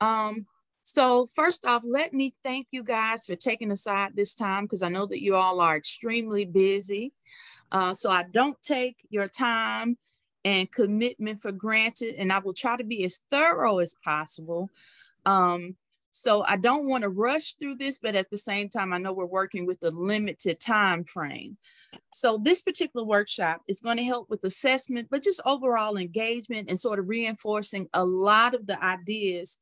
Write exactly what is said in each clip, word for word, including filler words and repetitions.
Um, so first off, let me thank you guys for taking aside this time, because I know that you all are extremely busy. Uh, so I don't take your time and commitment for granted, and I will try to be as thorough as possible. Um, so I don't want to rush through this, but at the same time, I know we're working with a limited time frame. So this particular workshop is going to help with assessment, but just overall engagement and sort of reinforcing a lot of the ideas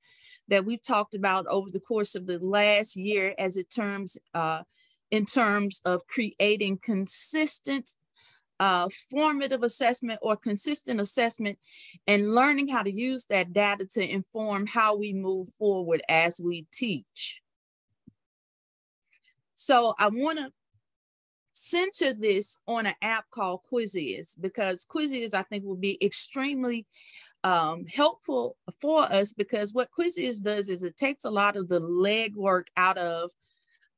that we've talked about over the course of the last year as it terms, uh, in terms of creating consistent Uh, formative assessment or consistent assessment, and learning how to use that data to inform how we move forward as we teach. So I want to center this on an app called Quizizz, because Quizizz I think will be extremely um, helpful for us, because what Quizizz does is it takes a lot of the legwork out of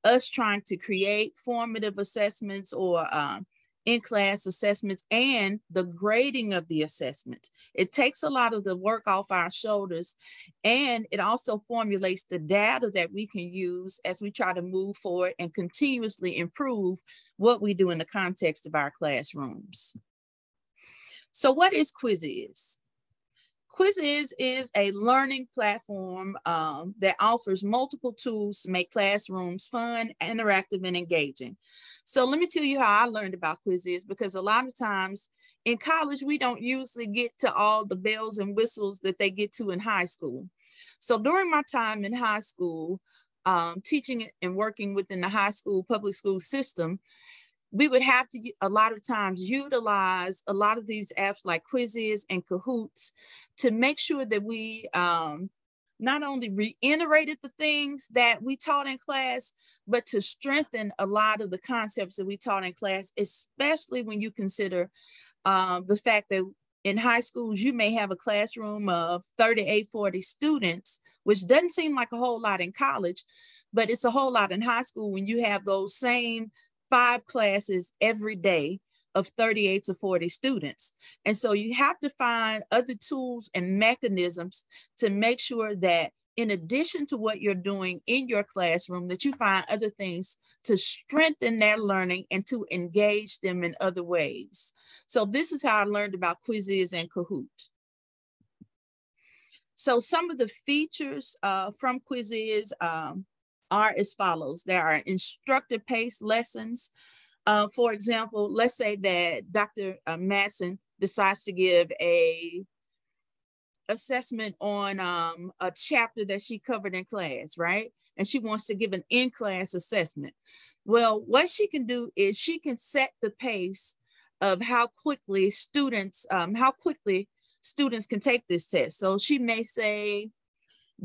us trying to create formative assessments or um, in-class assessments and the grading of the assessments. It takes a lot of the work off our shoulders, and it also formulates the data that we can use as we try to move forward and continuously improve what we do in the context of our classrooms. So what is Quizizz? Quizizz is a learning platform um, that offers multiple tools to make classrooms fun, interactive, and engaging. So let me tell you how I learned about Quizizz, because a lot of times in college, we don't usually get to all the bells and whistles that they get to in high school. So during my time in high school, um, teaching and working within the high school public school system, we would have to a lot of times utilize a lot of these apps like Quizizz and Kahoots to make sure that we um, not only reiterated the things that we taught in class, but to strengthen a lot of the concepts that we taught in class, especially when you consider uh, the fact that in high schools, you may have a classroom of thirty-eight, forty students, which doesn't seem like a whole lot in college, but it's a whole lot in high school when you have those same five classes every day of thirty-eight to forty students. And so you have to find other tools and mechanisms to make sure that in addition to what you're doing in your classroom, that you find other things to strengthen their learning and to engage them in other ways. So this is how I learned about Quizizz and Kahoot. So some of the features uh, from Quizizz um, are as follows. There are instructor-paced lessons. Uh, for example, let's say that Doctor Uh, Madsen decides to give a assessment on um, a chapter that she covered in class, right? And she wants to give an in-class assessment. Well, what she can do is she can set the pace of how quickly students, um, how quickly students can take this test. So she may say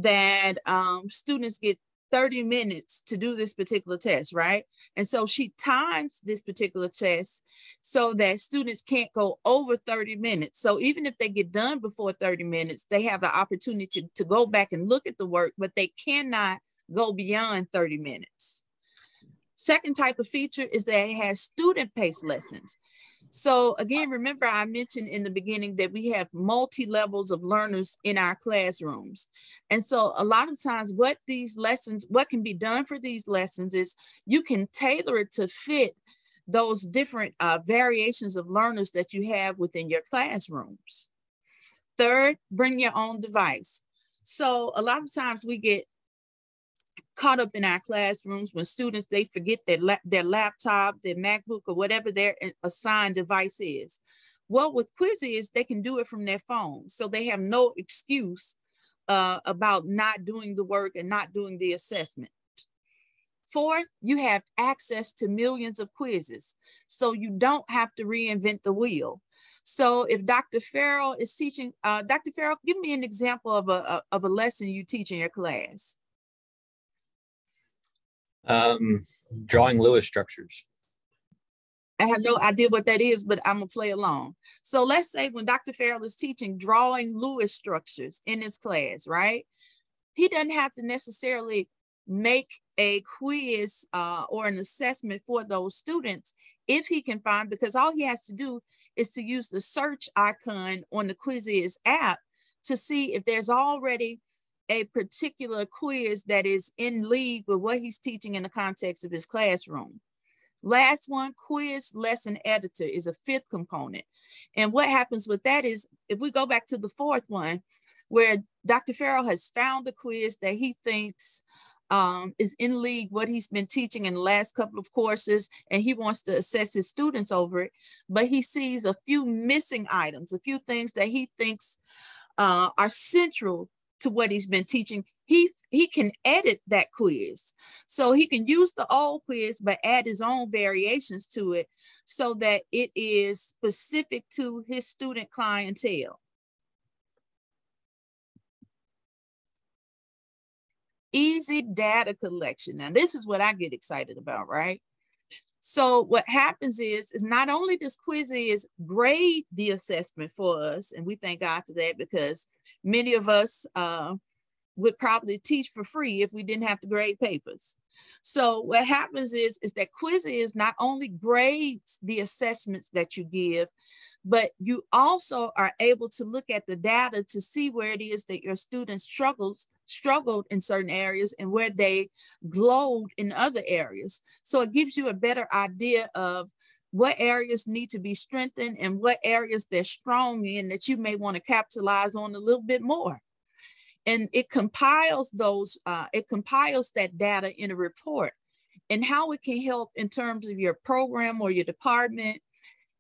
that um, students get thirty minutes to do this particular test, right? And so she times this particular test so that students can't go over thirty minutes. So even if they get done before thirty minutes, they have the opportunity to, to go back and look at the work, but they cannot go beyond thirty minutes. Second type of feature is that it has student-paced lessons. So again, remember I mentioned in the beginning that we have multi-levels of learners in our classrooms. And so a lot of times what these lessons, what can be done for these lessons is you can tailor it to fit those different uh, variations of learners that you have within your classrooms. Third, bring your own device. So a lot of times we get caught up in our classrooms when students, they forget their, la their laptop, their MacBook, or whatever their assigned device is. Well, with Quizizz, they can do it from their phone. So they have no excuse uh, about not doing the work and not doing the assessment. Fourth, you have access to millions of quizzes. So you don't have to reinvent the wheel. So if Doctor Farrell is teaching, uh, Doctor Farrell, give me an example of a, of a lesson you teach in your class. Um, drawing Lewis structures. I have no idea what that is, but I'm gonna play along. So let's say when Doctor Farrell is teaching drawing Lewis structures in his class, right? He doesn't have to necessarily make a quiz uh, or an assessment for those students if he can find, because all he has to do is to use the search icon on the Quizizz app to see if there's already a particular quiz that is in league with what he's teaching in the context of his classroom. Last one, quiz lesson editor is a fifth component. And what happens with that is, if we go back to the fourth one, where Doctor Farrell has found a quiz that he thinks um, is in league what he's been teaching in the last couple of courses, and he wants to assess his students over it, but he sees a few missing items, a few things that he thinks uh, are central to what he's been teaching, he he can edit that quiz. So he can use the old quiz, but add his own variations to it so that it is specific to his student clientele. Easy data collection. Now, this is what I get excited about, right? So what happens is, is not only does Quizizz grade the assessment for us, and we thank God for that, because many of us uh, would probably teach for free if we didn't have to grade papers. So what happens is, is that Quizizz not only grades the assessments that you give, but you also are able to look at the data to see where it is that your students struggles struggled in certain areas and where they glowed in other areas. So it gives you a better idea of what areas need to be strengthened and what areas they're strong in that you may want to capitalize on a little bit more. And it compiles those, uh, it compiles that data in a report. And how it can help in terms of your program or your department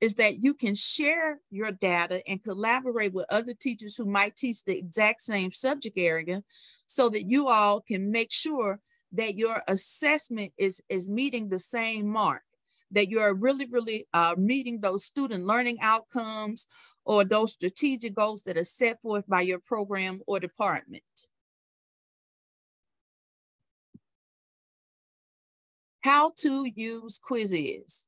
is that you can share your data and collaborate with other teachers who might teach the exact same subject area so that you all can make sure that your assessment is, is meeting the same mark, that you're really, really uh, meeting those student learning outcomes or those strategic goals that are set forth by your program or department. How to use Quizizz.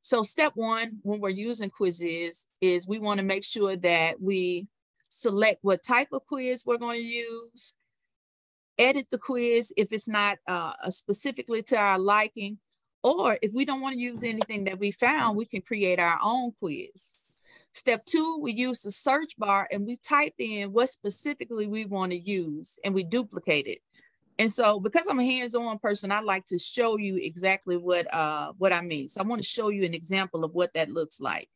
So step one, when we're using Quizizz, is we want to make sure that we select what type of quiz we're going to use, edit the quiz if it's not uh, specifically to our liking, or if we don't want to use anything that we found, we can create our own quiz. Step two, we use the search bar and we type in what specifically we want to use and we duplicate it. And so because I'm a hands-on person, I like to show you exactly what, uh, what I mean. So I want to show you an example of what that looks like.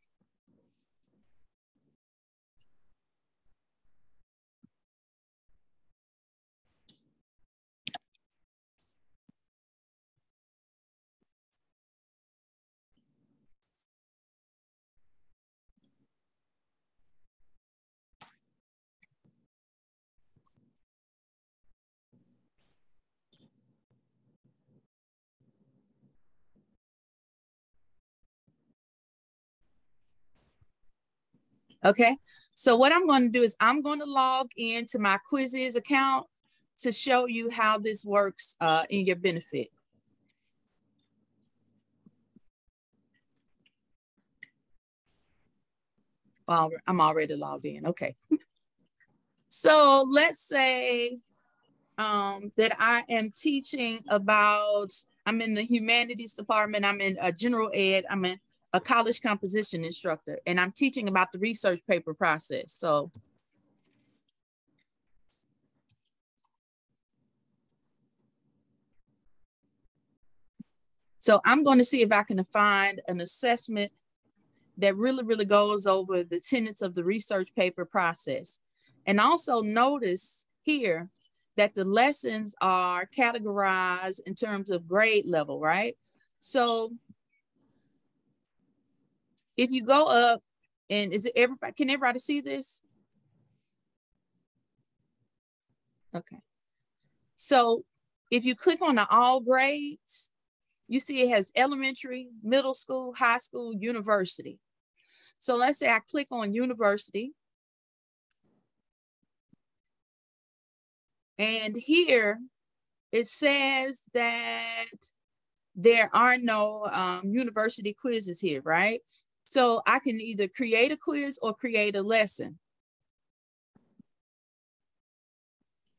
Okay, so what I'm going to do is I'm going to log into my Quizizz account to show you how this works uh, in your benefit. Well, I'm already logged in, okay. So let's say um, that I am teaching about, I'm in the humanities department, I'm in uh, general ed, I'm in a college composition instructor, and I'm teaching about the research paper process. So so I'm going to see if I can find an assessment that really, really goes over the tenets of the research paper process. And also notice here that the lessons are categorized in terms of grade level, right? So if you go up, and is it everybody, can everybody see this? Okay. So if you click on the all grades, you see it has elementary, middle school, high school, university. So let's say I click on university. And here it says that there are no um, university quizzes here, right? So I can either create a quiz or create a lesson.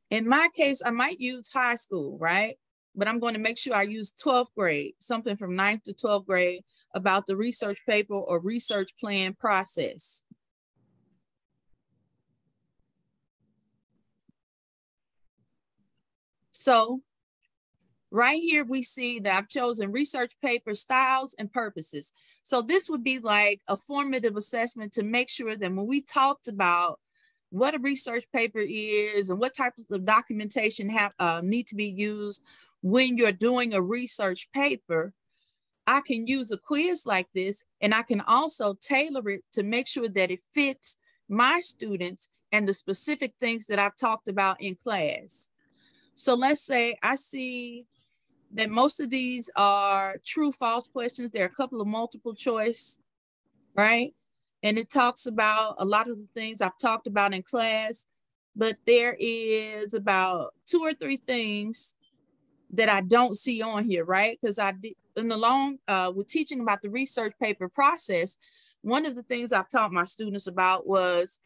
In my case, I might use high school, right? But I'm going to make sure I use twelfth grade, something from ninth to twelfth grade about the research paper or research plan process. So right here, we see that I've chosen research paper styles and purposes. So this would be like a formative assessment to make sure that when we talked about what a research paper is and what types of documentation have, uh, need to be used when you're doing a research paper, I can use a quiz like this, and I can also tailor it to make sure that it fits my students and the specific things that I've talked about in class. So let's say I see that most of these are true, false questions. There are a couple of multiple choice, right? And it talks about a lot of the things I've talked about in class, but there is about two or three things that I don't see on here, right? Because I did, in the long, uh, with teaching about the research paper process, one of the things I taught my students about was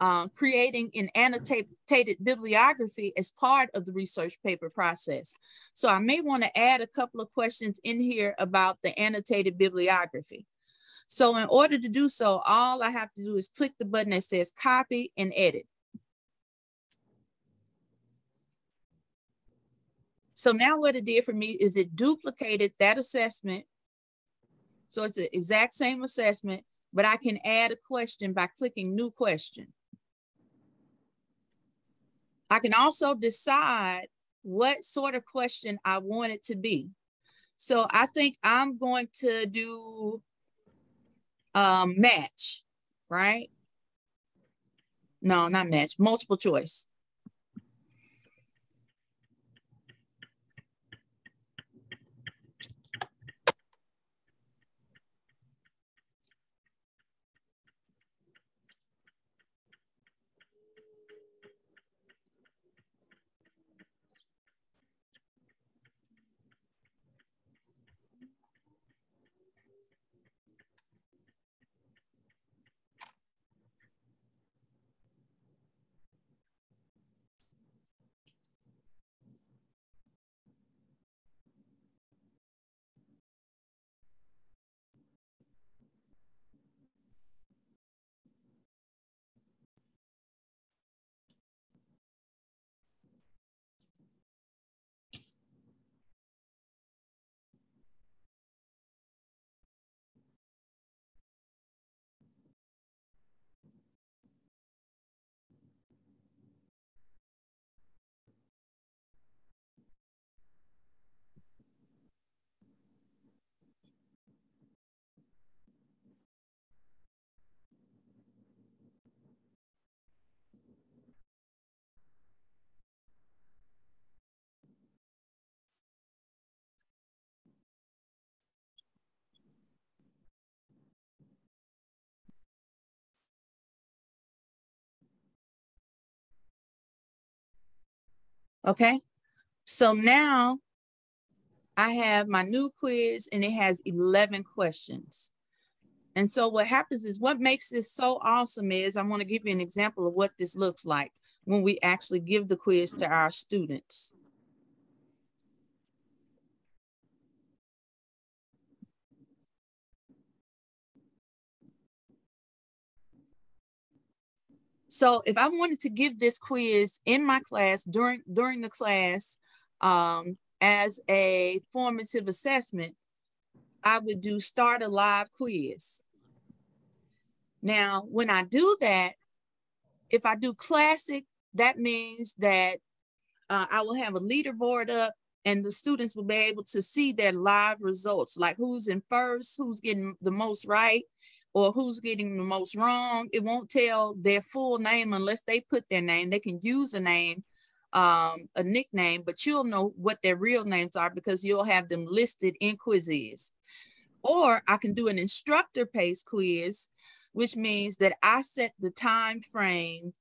Uh, creating an annotated bibliography as part of the research paper process. So I may want to add a couple of questions in here about the annotated bibliography. So in order to do so, all I have to do is click the button that says copy and edit. So now what it did for me is it duplicated that assessment. So it's the exact same assessment, but I can add a question by clicking new question. I can also decide what sort of question I want it to be. So I think I'm going to do um, match, right? No, not match, multiple choice. Okay, so now I have my new quiz and it has eleven questions. And so what happens is, what makes this so awesome is, I want to give you an example of what this looks like when we actually give the quiz to our students. So if I wanted to give this quiz in my class during, during the class um, as a formative assessment, I would do start a live quiz. Now, when I do that, if I do classic, that means that uh, I will have a leaderboard up and the students will be able to see their live results, like who's in first, who's getting the most right, or who's getting the most wrong. It won't tell their full name unless they put their name. They can use a name, um, a nickname, but you'll know what their real names are because you'll have them listed in Quizizz. Or I can do an instructor-paced quiz, which means that I set the time frame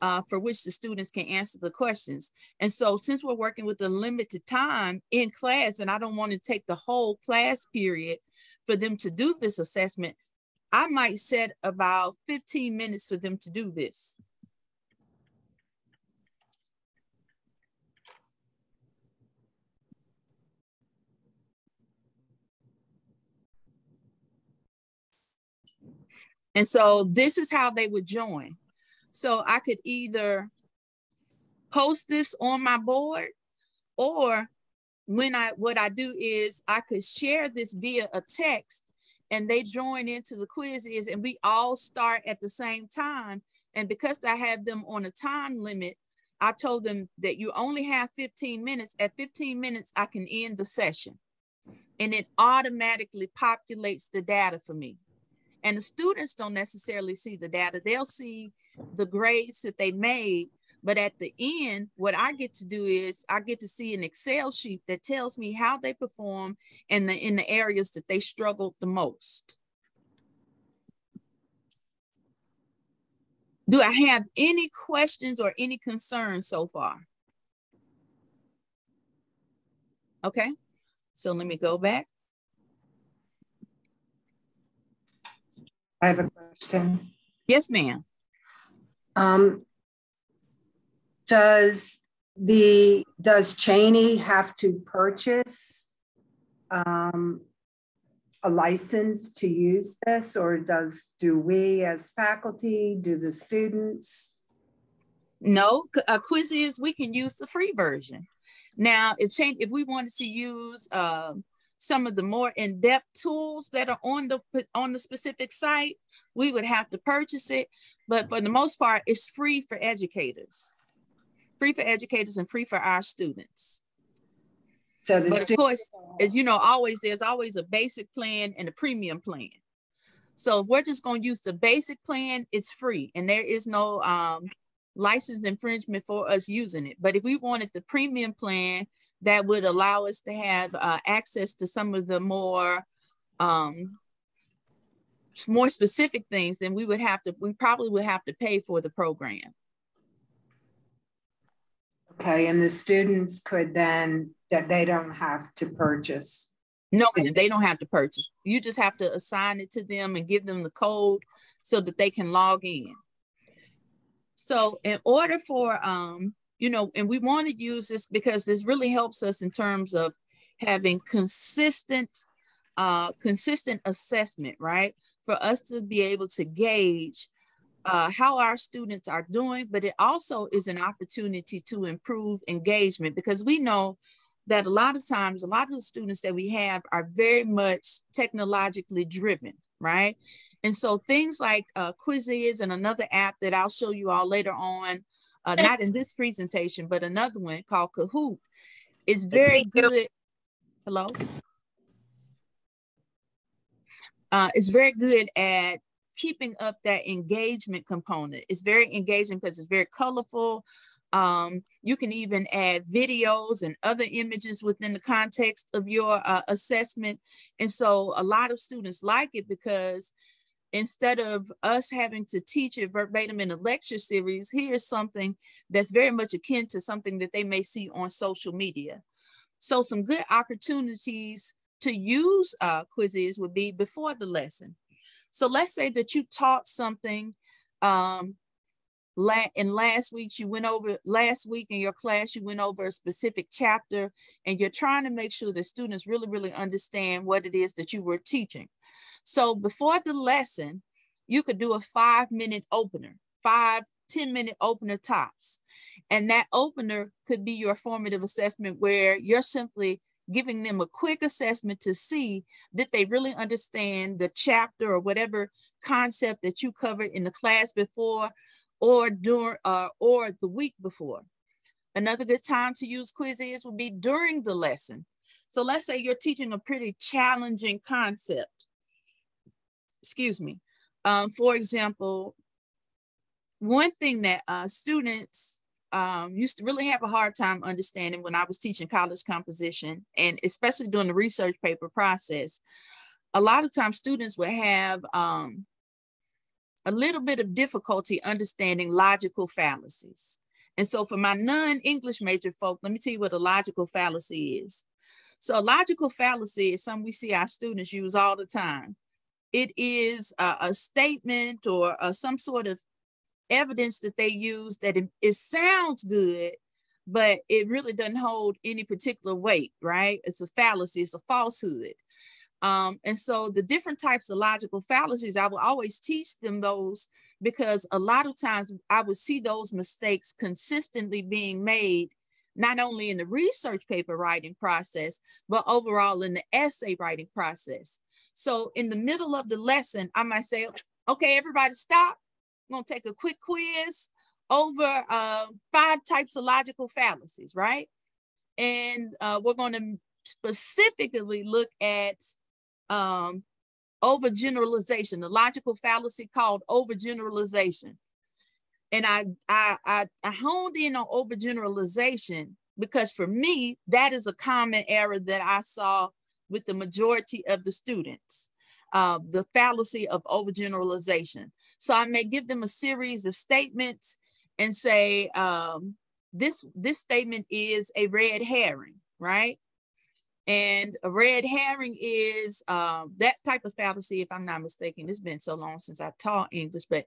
uh, for which the students can answer the questions. And so since we're working with a limited time in class, and I don't want to take the whole class period for them to do this assessment, I might set about fifteen minutes for them to do this. And so this is how they would join. So I could either post this on my board, Or when I, what I do is I could share this via a text and they join into the quizzes and we all start at the same time. And because I have them on a time limit, I told them that you only have fifteen minutes. At fifteen minutes, I can end the session. And it automatically populates the data for me. And the students don't necessarily see the data. They'll see the grades that they made. But at the end, what I get to do is I get to see an Excel sheet that tells me how they perform in the, in the areas that they struggled the most. Do I have any questions or any concerns so far? Okay, so let me go back. I have a question. Yes, ma'am. Um, does the, does Cheyney have to purchase um, a license to use this, or does, do we as faculty, do the students? No, uh, Quizizz, we can use the free version. Now, if Cheyney, if we wanted to use uh, some of the more in-depth tools that are on the, on the specific site, we would have to purchase it. But for the most part, it's free for educators. Free for educators and free for our students. So the but of course, as you know, always there's always a basic plan and a premium plan. So if we're just going to use the basic plan, it's free, and there is no um, license infringement for us using it. But if we wanted the premium plan, that would allow us to have uh, access to some of the more um, more specific things, then we would have to. We probably would have to pay for the program. Okay, and the students could then, that they don't have to purchase. No, they don't have to purchase. You just have to assign it to them and give them the code so that they can log in. So in order for, um, you know, and we want to use this because this really helps us in terms of having consistent, uh, consistent assessment, right? For us to be able to gauge Uh, how our students are doing, but it also is an opportunity to improve engagement, because we know that a lot of times, a lot of the students that we have are very much technologically driven, right? And so things like uh, Quizizz and another app that I'll show you all later on, uh, not in this presentation, but another one called Kahoot, is very good. Hello? Uh, it's very good at keeping up that engagement component. It's very engaging because it's very colorful. Um, you can even add videos and other images within the context of your uh, assessment. And so a lot of students like it because instead of us having to teach it verbatim in a lecture series, here's something that's very much akin to something that they may see on social media. So some good opportunities to use uh, Quizizz would be before the lesson. So let's say that you taught something um, la and last week you went over, last week in your class, you went over a specific chapter and you're trying to make sure that students really, really understand what it is that you were teaching. So before the lesson, you could do a five minute opener, five, ten minute opener tops. And that opener could be your formative assessment where you're simply giving them a quick assessment to see that they really understand the chapter or whatever concept that you covered in the class before or during uh, or the week before. Another good time to use Quizizz would be during the lesson. So let's say you're teaching a pretty challenging concept. Excuse me. Um, for example, one thing that uh, students Um, used to really have a hard time understanding when I was teaching college composition, and especially during the research paper process, a lot of times students would have um, a little bit of difficulty understanding logical fallacies. And so for my non-English major folk, let me tell you what a logical fallacy is. So a logical fallacy is something we see our students use all the time. It is a, a statement or a, some sort of evidence that they use that it, it sounds good, but it really doesn't hold any particular weight, right? It's a fallacy, it's a falsehood. Um, and so the different types of logical fallacies, I will always teach them those because a lot of times I would see those mistakes consistently being made not only in the research paper writing process, but overall in the essay writing process. So in the middle of the lesson, I might say, okay, everybody stop. I'm gonna take a quick quiz over uh, five types of logical fallacies, right? And uh, we're gonna specifically look at um, overgeneralization, the logical fallacy called overgeneralization. And I, I, I, I honed in on overgeneralization because for me, that is a common error that I saw with the majority of the students, uh, the fallacy of overgeneralization. So I may give them a series of statements and say, um, this, this statement is a red herring, right? And a red herring is uh, that type of fallacy, if I'm not mistaken. It's been so long since I taught English, but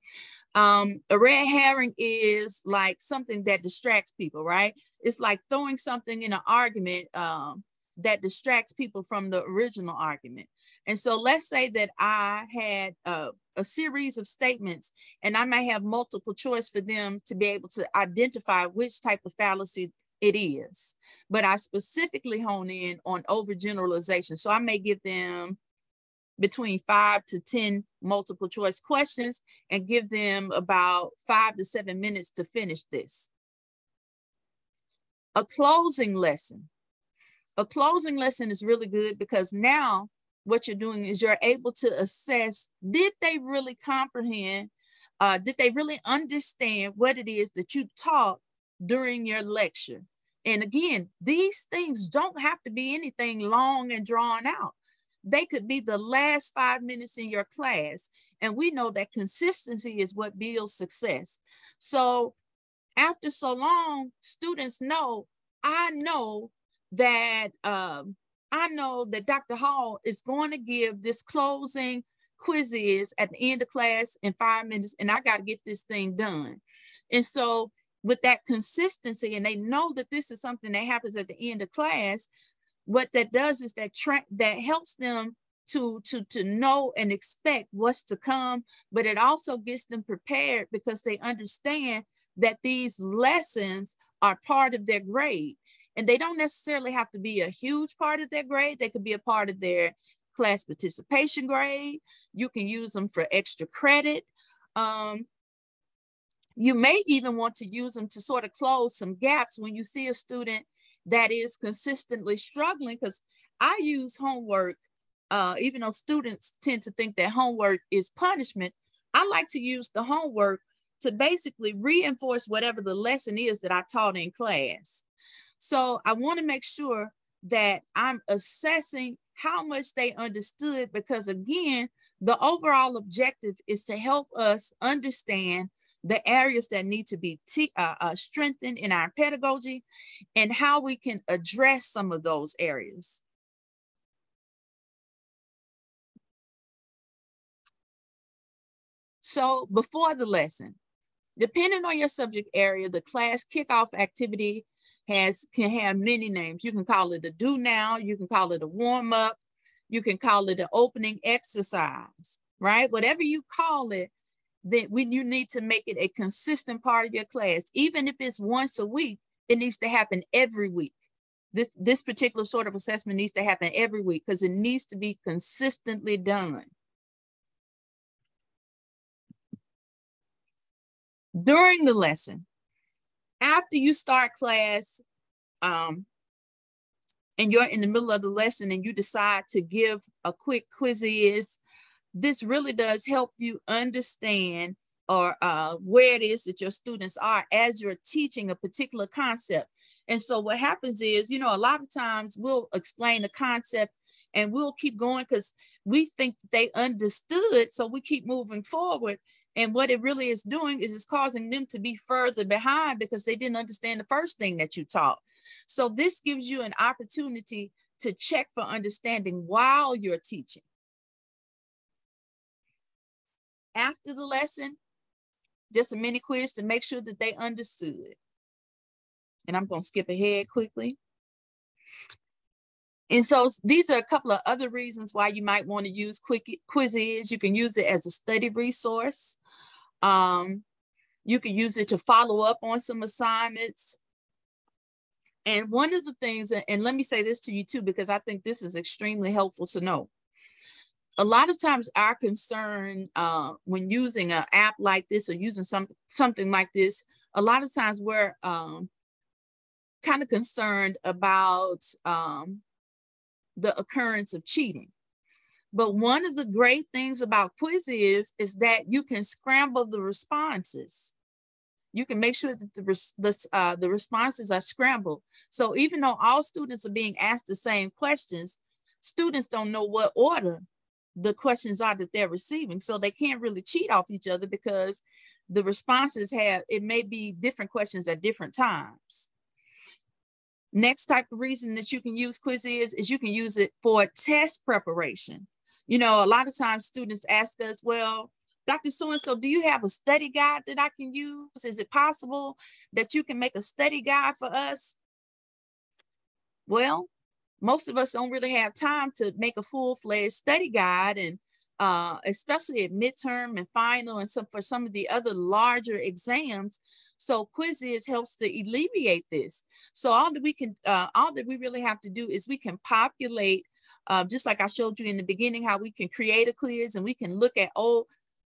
um, a red herring is like something that distracts people, right? It's like throwing something in an argument um, that distracts people from the original argument. And so let's say that I had uh, a series of statements and I might have multiple choice for them to be able to identify which type of fallacy it is, but I specifically hone in on overgeneralization. So I may give them between five to ten multiple choice questions and give them about five to seven minutes to finish this. A closing lesson. A closing lesson is really good because now what you're doing is you're able to assess, did they really comprehend? Uh, did they really understand what it is that you taught during your lecture? And again, these things don't have to be anything long and drawn out. They could be the last five minutes in your class. And we know that consistency is what builds success. So after so long, students know, I know that, um, I know that Doctor Hall is going to give this closing quizzes at the end of class in five minutes, and I got to get this thing done. And so with that consistency, and they know that this is something that happens at the end of class, what that does is that tra- that helps them to, to, to know and expect what's to come, but it also gets them prepared because they understand that these lessons are part of their grade. And they don't necessarily have to be a huge part of their grade. They could be a part of their class participation grade. You can use them for extra credit. Um, You may even want to use them to sort of close some gaps when you see a student that is consistently struggling, because I use homework, uh, even though students tend to think that homework is punishment, I like to use the homework to basically reinforce whatever the lesson is that I taught in class. So I want to make sure that I'm assessing how much they understood, because again, the overall objective is to help us understand the areas that need to be uh, uh, strengthened in our pedagogy and how we can address some of those areas. So before the lesson, depending on your subject area, the class kickoff activity has can have many names. You can call it a do now, you can call it a warm up, you can call it an opening exercise, right? Whatever you call it, that we, you need to make it a consistent part of your class. Even if it's once a week, it needs to happen every week. This, this particular sort of assessment needs to happen every week because it needs to be consistently done. During the lesson, after you start class um, and you're in the middle of the lesson and you decide to give a quick Quizizz, this really does help you understand or uh, where it is that your students are as you're teaching a particular concept. And so what happens is, you know, a lot of times we'll explain the concept and we'll keep going because we think they understood. So we keep moving forward. And what it really is doing is it's causing them to be further behind because they didn't understand the first thing that you taught. So this gives you an opportunity to check for understanding while you're teaching. After the lesson, just a mini quiz to make sure that they understood. And I'm going to skip ahead quickly. And so these are a couple of other reasons why you might want to use Quizizz. You can use it as a study resource. Um, you can use it to follow up on some assignments. And one of the things, and let me say this to you too, because I think this is extremely helpful to know. A lot of times our concern uh, when using an app like this or using some, something like this, a lot of times we're um, kind of concerned about um, the occurrence of cheating. But one of the great things about Quizizz is, is that you can scramble the responses. You can make sure that the, the, uh, the responses are scrambled. So even though all students are being asked the same questions, students don't know what order the questions are that they're receiving. So they can't really cheat off each other because the responses have, it may be different questions at different times. Next type of reason that you can use Quizizz is you can use it for test preparation. You know, a lot of times students ask us, well, Doctor So-and-so, do you have a study guide that I can use? Is it possible that you can make a study guide for us? Well, most of us don't really have time to make a full-fledged study guide, and uh, especially at midterm and final and some, for some of the other larger exams. So Quizizz helps to alleviate this. So all that we can, uh, all that we really have to do is we can populate, uh, just like I showed you in the beginning, how we can create a quiz and we can look at old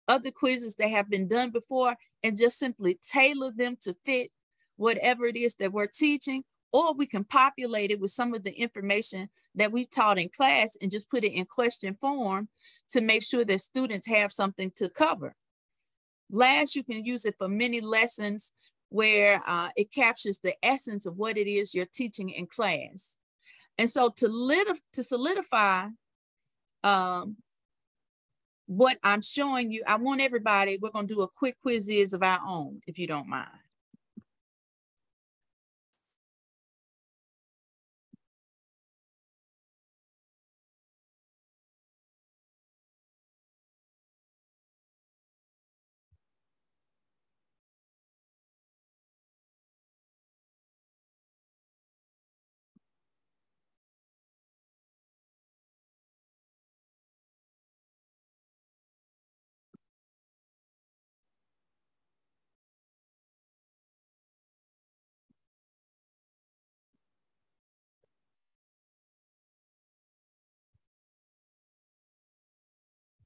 other quizzes that have been done before and just simply tailor them to fit whatever it is that we're teaching, or we can populate it with some of the information that we've taught in class and just put it in question form to make sure that students have something to cover. Last, you can use it for mini lessons where uh, it captures the essence of what it is you're teaching in class. And so to, to solidify, um, what I'm showing you, I want everybody, we're going to do a quick Quizizz of our own, if you don't mind.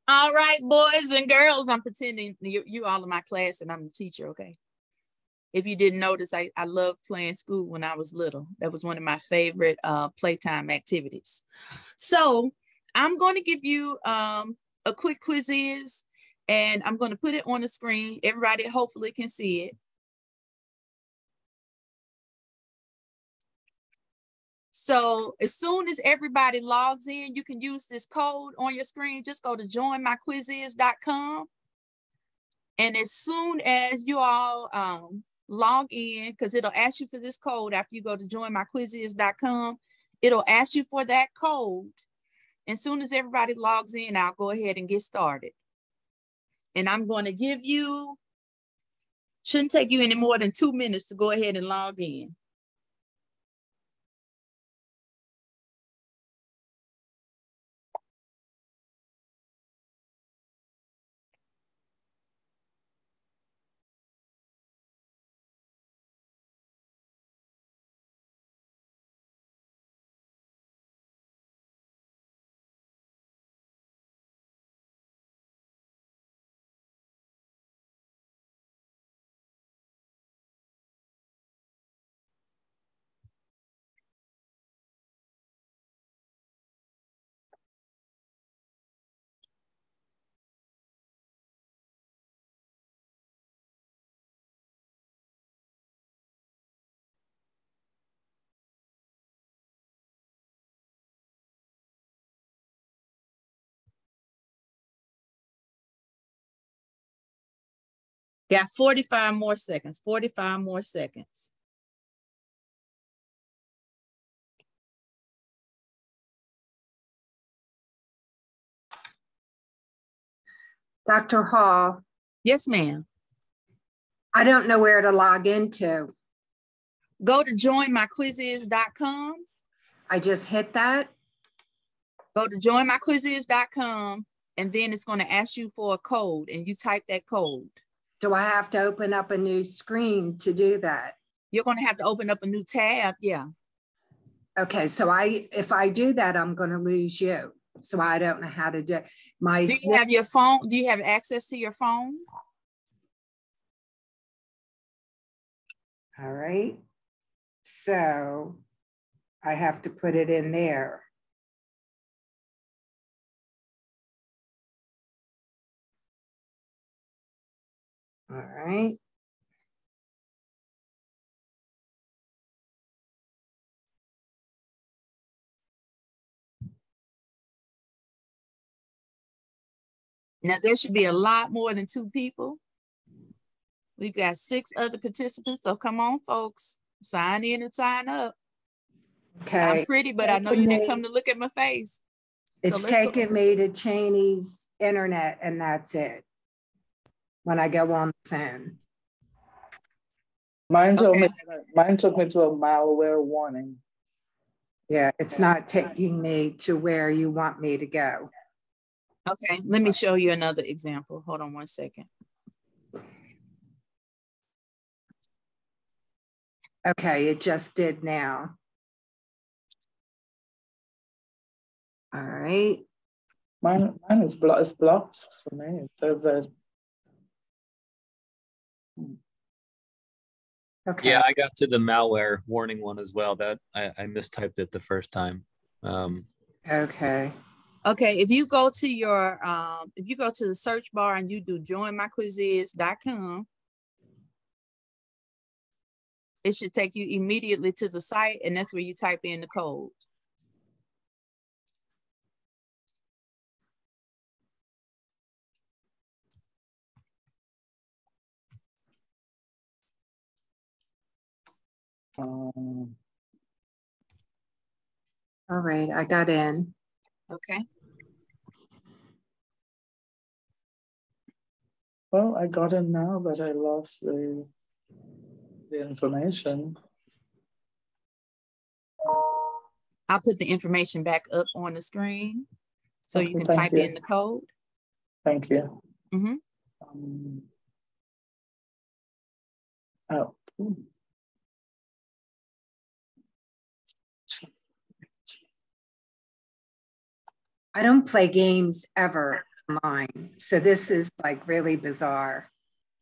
All right, boys and girls, I'm pretending you, you all in my class and I'm the teacher, okay? If you didn't notice, I, I loved playing school when I was little. That was one of my favorite uh, playtime activities. So I'm going to give you um, a quick Quizizz and I'm going to put it on the screen. Everybody hopefully can see it. So as soon as everybody logs in, you can use this code on your screen. Just go to join my quizzes dot com. And as soon as you all um, log in, because it'll ask you for this code after you go to join my quizzes dot com, it'll ask you for that code. As soon as everybody logs in, I'll go ahead and get started. And I'm going to give you, shouldn't take you any more than two minutes to go ahead and log in. Got forty-five more seconds, forty-five more seconds. Doctor Hall. Yes, ma'am. I don't know where to log into. Go to join my quizzes dot com. I just hit that. Go to join my quizzes dot com and then it's going to ask you for a code and you type that code. Do I have to open up a new screen to do that? You're going to have to open up a new tab, yeah. Okay, so I if I do that, I'm going to lose you. So I don't know how to do it. My do you have your phone? Do you have access to your phone? All right. So I have to put it in there. All right. Now there should be a lot more than two people. We've got six other participants, so come on, folks, sign in and sign up. Okay. I'm pretty, but I know you didn't come to look at my face. It's taking me to Cheyney's internet, and that's it. When I go on the phone, mine took me. Mine took me to a malware warning. Yeah, it's not taking me to where you want me to go. Okay, let me show you another example. Hold on one second. Okay, it just did now. All right. Mine, mine is blocked. It's blocked for me. It says there's. Okay. Yeah, I got to the malware warning one as well. That I, I mistyped it the first time. Um, okay. Okay, if you go to your, um, if you go to the search bar and you do join my quizzes dot com, it should take you immediately to the site, and that's where you type in the code. Um, All right, I got in. Okay. Well, I got in now, but I lost the, the information. I'll put the information back up on the screen so okay, you can type you. in the code. Thank you. Mm-hmm. Um, oh. I don't play games ever online, so this is like really bizarre.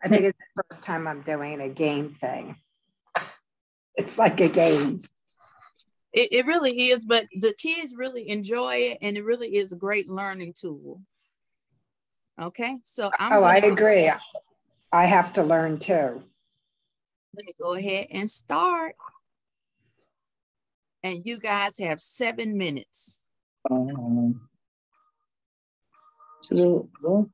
I think it's the first time I'm doing a game thing. It's like a game. It, it really is, but the kids really enjoy it, and it really is a great learning tool. Okay, so I'm- Oh, I agree. I have to learn too. Let me go ahead and start. And you guys have seven minutes. Um, So, well,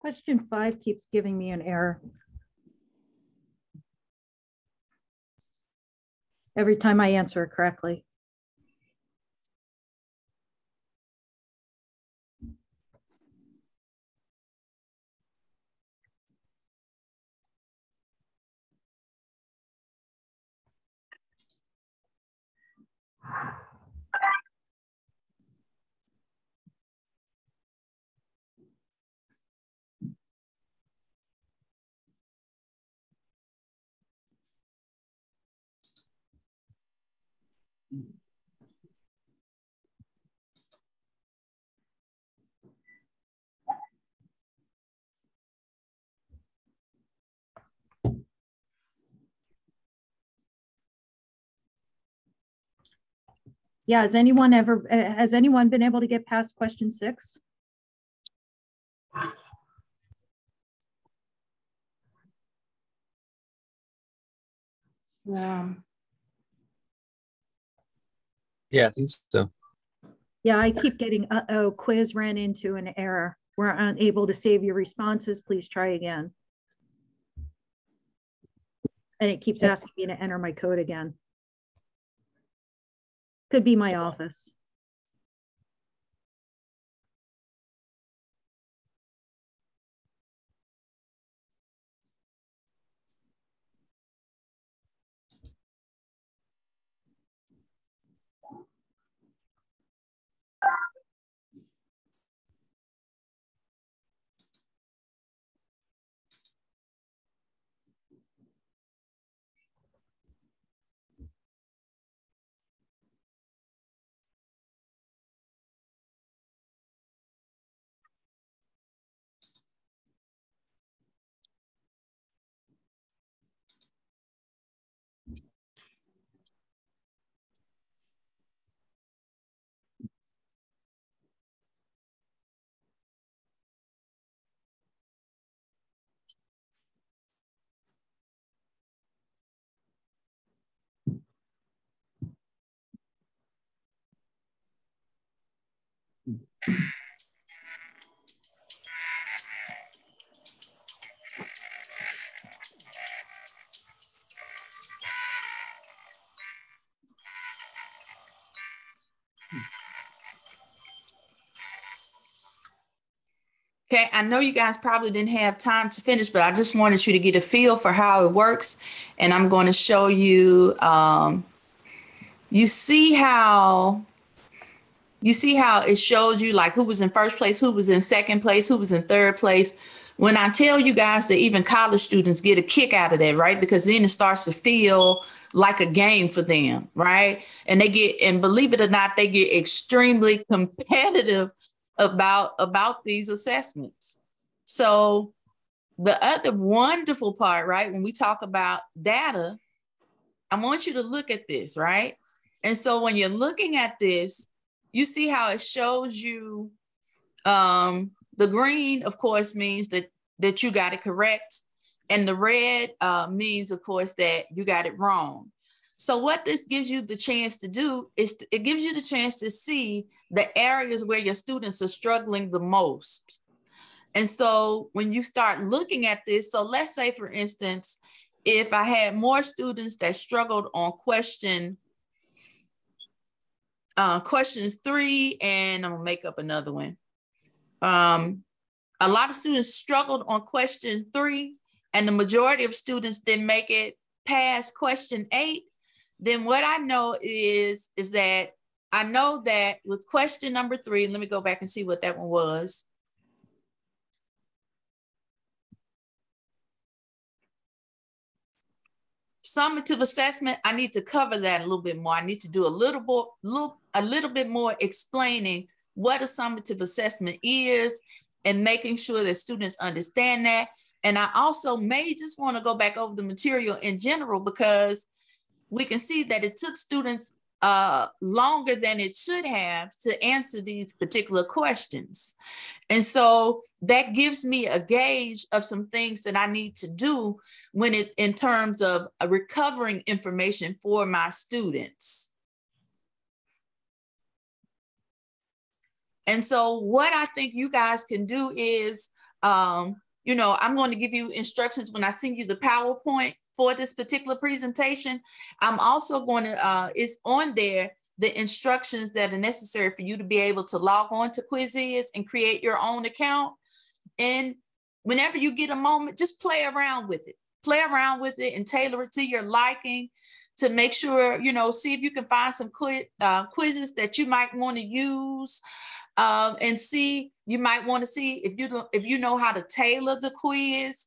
question five keeps giving me an error. Every time I answer correctly. Yeah, has anyone ever, has anyone been able to get past question six? Yeah. Yeah, I think so. Yeah, I keep getting, uh-oh, quiz ran into an error. We're unable to save your responses. Please try again. And it keeps asking me to enter my code again. Could be my office. Okay, I know you guys probably didn't have time to finish, but I just wanted you to get a feel for how it works. And I'm going to show you, um, you see how You see how it showed you like who was in first place, who was in second place, who was in third place. When I tell you guys that even college students get a kick out of that, right? Because then it starts to feel like a game for them, right? And they get, and believe it or not, they get extremely competitive about, about these assessments. So the other wonderful part, right? When we talk about data, I want you to look at this, right? And so when you're looking at this, you see how it shows you, um, the green, of course, means that, that you got it correct. And the red uh, means, of course, that you got it wrong. So what this gives you the chance to do is it gives you the chance to see the areas where your students are struggling the most. And so when you start looking at this, so let's say, for instance, if I had more students that struggled on question Uh, questions three, and I'm gonna make up another one. Um, a lot of students struggled on question three, and the majority of students didn't make it past question eight. Then what I know is, is that I know that with question number three, let me go back and see what that one was. Summative assessment, I need to cover that a little bit more. I need to do a little, more, little, a little bit more explaining what a summative assessment is and making sure that students understand that. And I also may just want to go back over the material in general because we can see that it took students uh, longer than it should have to answer these particular questions. And so that gives me a gauge of some things that I need to do when it, in terms of recovering information for my students. And so what I think you guys can do is, um, you know, I'm going to give you instructions when I send you the PowerPoint for this particular presentation. I'm also going to, uh, it's on there, the instructions that are necessary for you to be able to log on to Quizizz and create your own account. And whenever you get a moment, just play around with it. Play around with it and tailor it to your liking to make sure, you know, see if you can find some quiz, uh, quizzes that you might want to use um, and see, you might want to see if you, do, if you know how to tailor the quiz.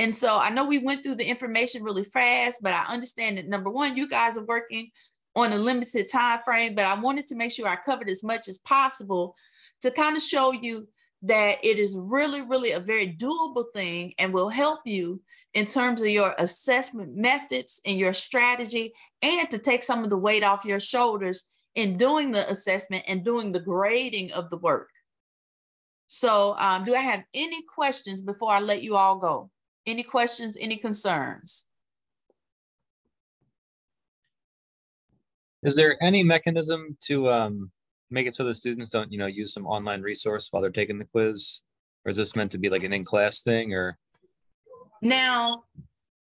And so I know we went through the information really fast, but I understand that number one, you guys are working on a limited time frame, but I wanted to make sure I covered as much as possible to kind of show you that it is really, really a very doable thing and will help you in terms of your assessment methods and your strategy and to take some of the weight off your shoulders in doing the assessment and doing the grading of the work. So um, do I have any questions before I let you all go? Any questions, any concerns? Is there any mechanism to um, make it so the students don't, you know, use some online resource while they're taking the quiz? Or is this meant to be like an in-class thing or? Now,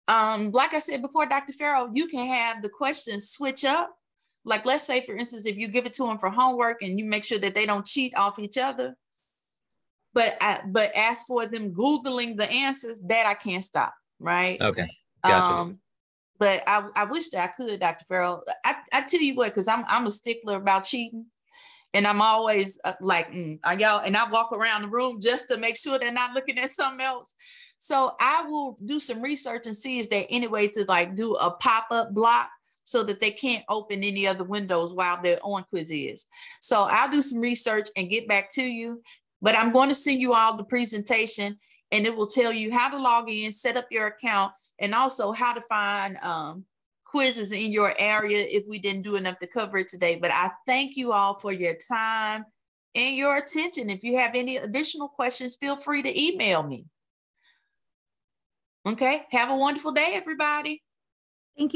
um, like I said before, Doctor Farrell, you can have the questions switch up. Like, let's say, for instance, if you give it to them for homework and you make sure that they don't cheat off each other, but I, but as for them Googling the answers, that I can't stop, right? Okay, gotcha. Um, But I, I wish that I could, Doctor Farrell. I, I tell you what, because I'm I'm a stickler about cheating. And I'm always like, mm, are y'all, and I walk around the room just to make sure they're not looking at something else. So I will do some research and see is there any way to like do a pop-up block so that they can't open any other windows while they're on Quizizz. So I'll do some research and get back to you. But I'm going to send you all the presentation and it will tell you how to log in, set up your account, and also how to find um, quizzes in your area if we didn't do enough to cover it today. But I thank you all for your time and your attention. If you have any additional questions, feel free to email me. Okay, have a wonderful day, everybody.